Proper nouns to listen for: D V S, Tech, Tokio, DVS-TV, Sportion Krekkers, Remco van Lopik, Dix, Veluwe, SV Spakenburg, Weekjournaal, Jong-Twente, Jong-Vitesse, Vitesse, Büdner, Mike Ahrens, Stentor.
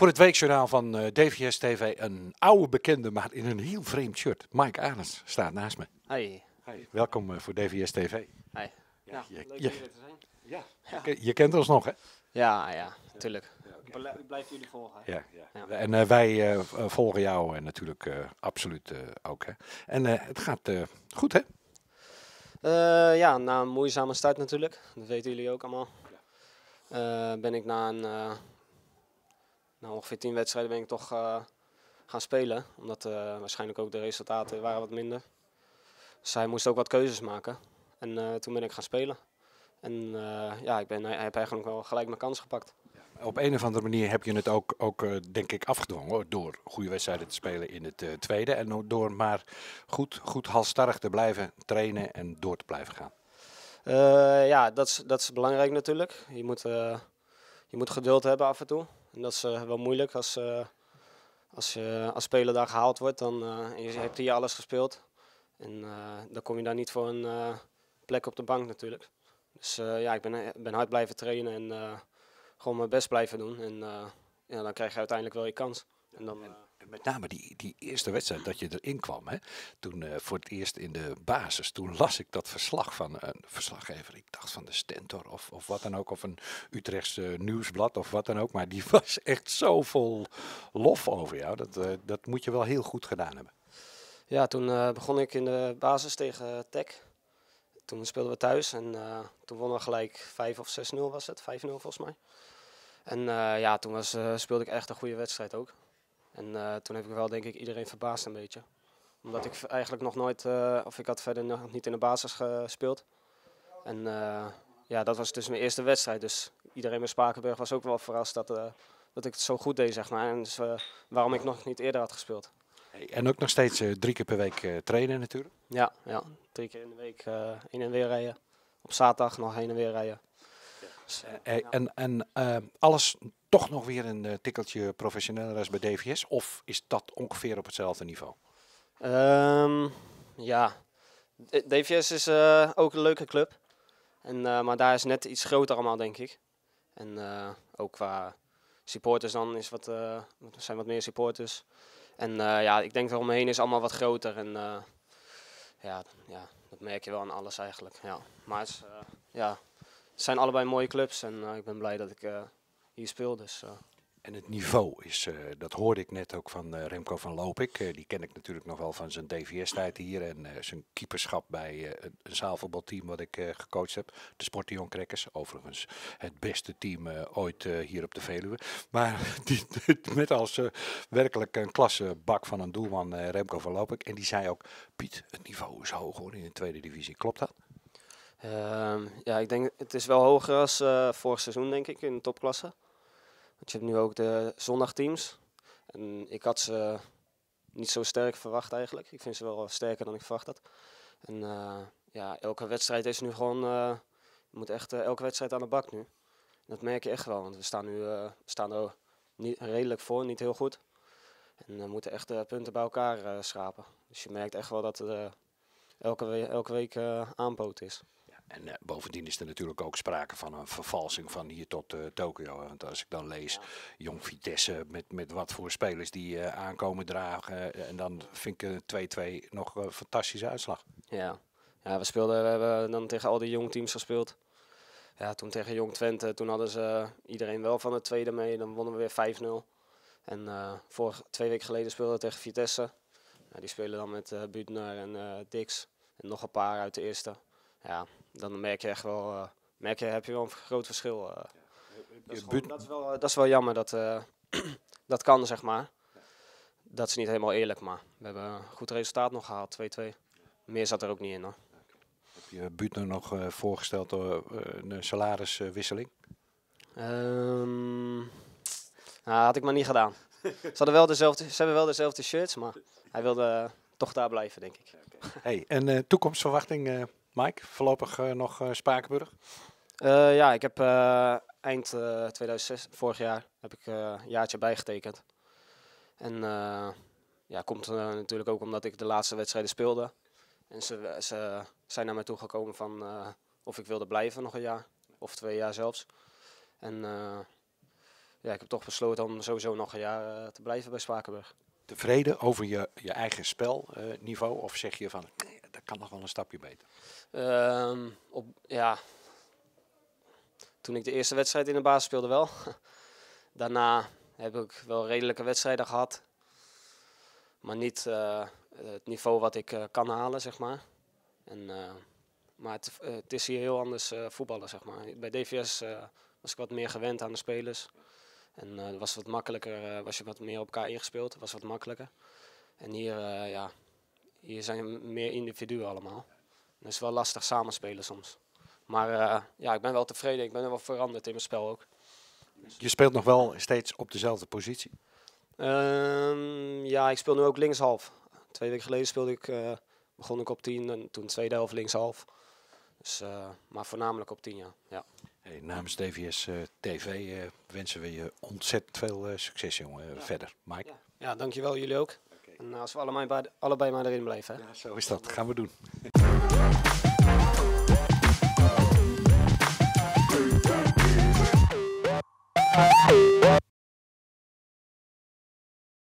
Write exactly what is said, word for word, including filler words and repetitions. Voor het weekjournaal van D V S T V een oude bekende, maar in een heel vreemd shirt. Mike Ahrens staat naast me. Hoi. Hoi. Welkom voor D V S T V. Hoi. Ja, nou, je, leuk je, hier te zijn. Ja, ja. Je, je kent ons nog, hè? Ja, ja, natuurlijk. Ja, okay. Blijven jullie volgen. Ja, ja. Ja. En uh, wij uh, volgen jou uh, natuurlijk uh, absoluut uh, ook. Hè. En uh, het gaat uh, goed, hè? Uh, ja, na een moeizame start natuurlijk. Dat weten jullie ook allemaal. Uh, ben ik na een... Uh, Nou, ongeveer tien wedstrijden ben ik toch uh, gaan spelen, omdat uh, waarschijnlijk ook de resultaten waren wat minder. Dus hij moest ook wat keuzes maken en uh, toen ben ik gaan spelen. En uh, ja, ik ben, hij heeft eigenlijk wel gelijk mijn kans gepakt. Op een of andere manier heb je het ook, ook denk ik, afgedwongen door goede wedstrijden te spelen in het uh, tweede. En door maar goed, goed halsstarrig te blijven trainen en door te blijven gaan. Uh, ja, dat is, dat is belangrijk natuurlijk. Je moet, uh, je moet geduld hebben af en toe. En dat is uh, wel moeilijk als, uh, als je als speler daar gehaald wordt, dan uh, je hebt hier alles gespeeld. En uh, dan kom je daar niet voor een uh, plek op de bank natuurlijk. Dus uh, ja, ik ben, ben hard blijven trainen en uh, gewoon mijn best blijven doen. En uh, ja, dan krijg je uiteindelijk wel je kans. En dan, uh, en met name die, die eerste wedstrijd dat je erin kwam, hè? Toen uh, voor het eerst in de basis, toen las ik dat verslag van een verslaggever. Ik dacht van de Stentor of, of wat dan ook, of een Utrechtse uh, nieuwsblad of wat dan ook. Maar die was echt zo vol lof over jou. Dat, uh, dat moet je wel heel goed gedaan hebben. Ja, toen uh, begon ik in de basis tegen uh, Tech. Toen speelden we thuis en uh, toen wonnen we gelijk vijf of zes nul was het, vijf nul volgens mij. En uh, ja, toen was, uh, speelde ik echt een goede wedstrijd ook. En uh, toen heb ik wel, denk ik, iedereen verbaasd een beetje. Omdat ik eigenlijk nog nooit, uh, of ik had verder nog niet in de basis gespeeld. En uh, ja, dat was dus mijn eerste wedstrijd. Dus iedereen bij Spakenburg was ook wel verrast dat, uh, dat ik het zo goed deed, zeg maar. En dus, uh, waarom ik nog niet eerder had gespeeld. En ook nog steeds uh, drie keer per week uh, trainen natuurlijk? Ja, ja, drie keer in de week uh, heen en weer rijden. Op zaterdag nog heen en weer rijden. Dus, uh, uh, ja. En, en uh, alles... Toch nog weer een uh, tikkeltje professioneler als bij D V S? Of is dat ongeveer op hetzelfde niveau? Um, ja, D V S is uh, ook een leuke club. En, uh, maar daar is net iets groter allemaal, denk ik. En uh, ook qua supporters dan is wat, uh, zijn wat meer supporters. En uh, ja, ik denk eromheen is allemaal wat groter. En uh, ja, ja, dat merk je wel aan alles eigenlijk. Ja. Maar uh, ja, het zijn allebei mooie clubs en uh, ik ben blij dat ik... Uh, hier speel, dus, uh. En het niveau is, uh, dat hoorde ik net ook van uh, Remco van Lopik. Uh, die ken ik natuurlijk nog wel van zijn D V S-tijd hier en uh, zijn keeperschap bij uh, een zaalvoetbalteam wat ik uh, gecoacht heb. De Sportion Krekkers, overigens het beste team uh, ooit uh, hier op de Veluwe. Maar die, met als uh, werkelijk een klassebak van een doelman uh, Remco van Lopik. En die zei ook, Piet, het niveau is hoog hoor in de tweede divisie. Klopt dat? Uh, ja, ik denk het is wel hoger als uh, vorig seizoen, denk ik, in de topklasse. Want je hebt nu ook de zondagteams. En ik had ze niet zo sterk verwacht eigenlijk. Ik vind ze wel sterker dan ik verwacht had. En uh, ja, elke wedstrijd is nu gewoon... Uh, je moet echt uh, elke wedstrijd aan de bak nu. En dat merk je echt wel, want we staan nu uh, staan er niet redelijk voor, niet heel goed. En we uh, moeten echt uh, punten bij elkaar uh, schrapen. Dus je merkt echt wel dat het uh, elke, we elke week uh, aanpoot is. En uh, bovendien is er natuurlijk ook sprake van een vervalsing van hier tot uh, Tokio. Want als ik dan lees, ja. Jong-Vitesse met, met wat voor spelers die uh, aankomen dragen. Uh, en dan vind ik twee twee nog een uh, fantastische uitslag. Ja, ja we, speelden, we hebben dan tegen al die jong teams gespeeld. Ja, toen tegen Jong-Twente, toen hadden ze uh, iedereen wel van het tweede mee. Dan wonnen we weer vijf nul. En uh, vorige, twee weken geleden speelden we tegen Vitesse. Ja, die spelen dan met uh, Büdner en uh, Dix. En nog een paar uit de eerste. Ja, dan merk je echt wel, uh, merk je, heb je wel een groot verschil. Uh. Dat, is gewoon, dat, is wel, dat is wel jammer, dat, uh, dat kan zeg maar. Dat is niet helemaal eerlijk, maar we hebben een goed resultaat nog gehaald, twee twee. Meer zat er ook niet in hoor. Heb je Büdner nog uh, voorgesteld door uh, een salariswisseling? Um, nou, had ik maar niet gedaan. Ze, hadden wel dezelfde, ze hebben wel dezelfde shirts, maar hij wilde uh, toch daar blijven denk ik. Hey, en uh, toekomstverwachting... Uh, Mike, voorlopig uh, nog uh, Spakenburg? Uh, ja, ik heb uh, eind uh, tweeduizend zes, vorig jaar, heb ik uh, een jaartje bijgetekend. En uh, ja, komt uh, natuurlijk ook omdat ik de laatste wedstrijden speelde. En ze, ze zijn naar mij toe gekomen van uh, of ik wilde blijven nog een jaar, of twee jaar zelfs. En uh, ja, ik heb toch besloten om sowieso nog een jaar uh, te blijven bij Spakenburg. Tevreden over je, je eigen spelniveau? Uh, of zeg je van, dat kan nog wel een stapje beter? Um, op, ja, toen ik de eerste wedstrijd in de basis speelde wel. Daarna heb ik wel redelijke wedstrijden gehad. Maar niet uh, het niveau wat ik uh, kan halen, zeg maar. En, uh, maar het, uh, het is hier heel anders uh, voetballen, zeg maar. Bij D V S uh, was ik wat meer gewend aan de spelers. En uh, was wat makkelijker, uh, was je wat meer op elkaar ingespeeld, was wat makkelijker. En hier, uh, ja, hier zijn meer individuen allemaal. En dat is wel lastig samenspelen soms. Maar uh, ja, ik ben wel tevreden, ik ben wel veranderd in mijn spel ook. Je speelt nog wel steeds op dezelfde positie? Um, ja, ik speel nu ook linkshalf. Twee weken geleden speelde ik, uh, begon ik op tien en toen tweede helft linkshalf. Dus, uh, maar voornamelijk op tien, ja. ja. Hey, namens D V S-T V uh, uh, wensen we je ontzettend veel uh, succes, jongen, ja. verder. Mike? Ja. ja, dankjewel jullie ook. Okay. En als we allebei, allebei maar erin blijven. Hè? Ja, zo is dat. Gaan we doen.